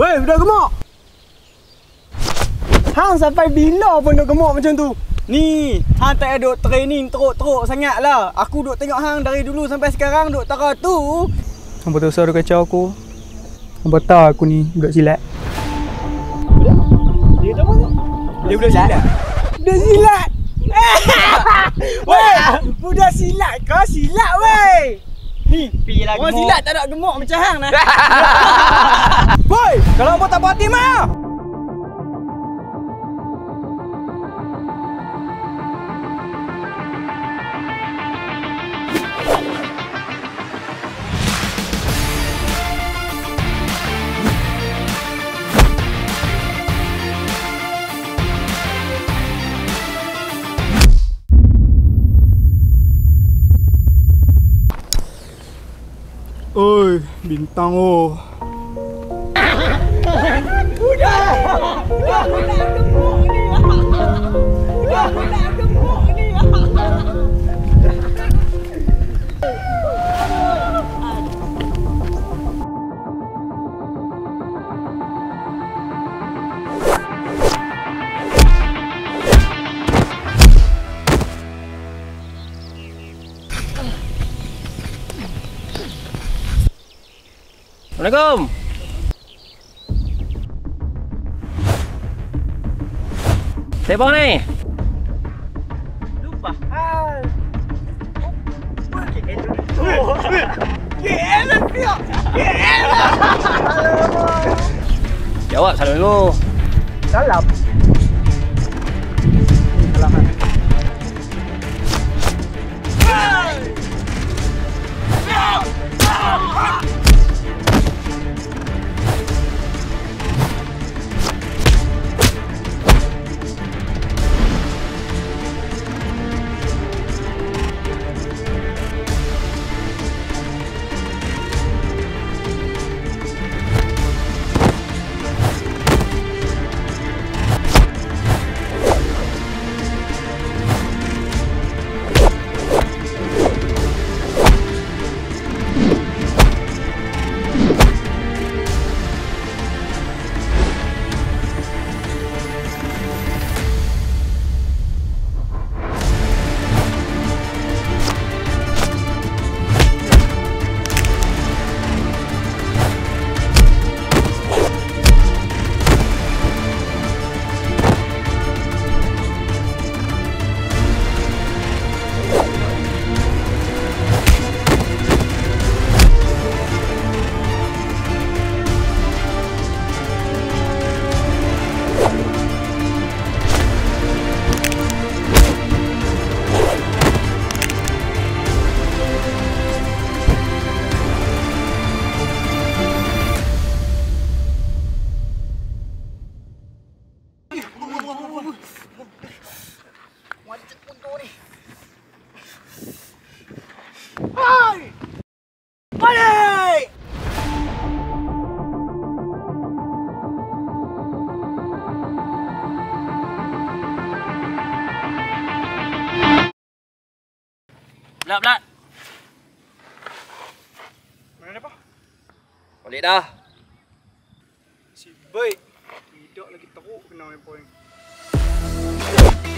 Weh, udah gemuk. Hang sampai bila pun dah gemuk macam tu. Ni, hang tak ada duk training teruk-teruk sangatlah. Aku duk tengok hang dari dulu sampai sekarang duk tara tu. Hang betul suara kacau aku. Hang betul aku ni budak silat. Dia tak apa. Dia budak silat. Budak silat. Weh, budak silat kau silat weh. Ni, pilah gemuk. Orang silat tak ada gemuk macam hang nah. Boy, kalau kau tak puas hati mah. Oi, bintang oh. Udah. Udah gemuk ni. Udah gemuk ni. Assalamualaikum. Siapa ni? Lupa. Ah. Kena dia. Kena. Jawab salam dulu. Salam. Salam. Belat-belat. Mana dia, Pak? Balik dah. Si baik. Hidup lagi teruk kena main point.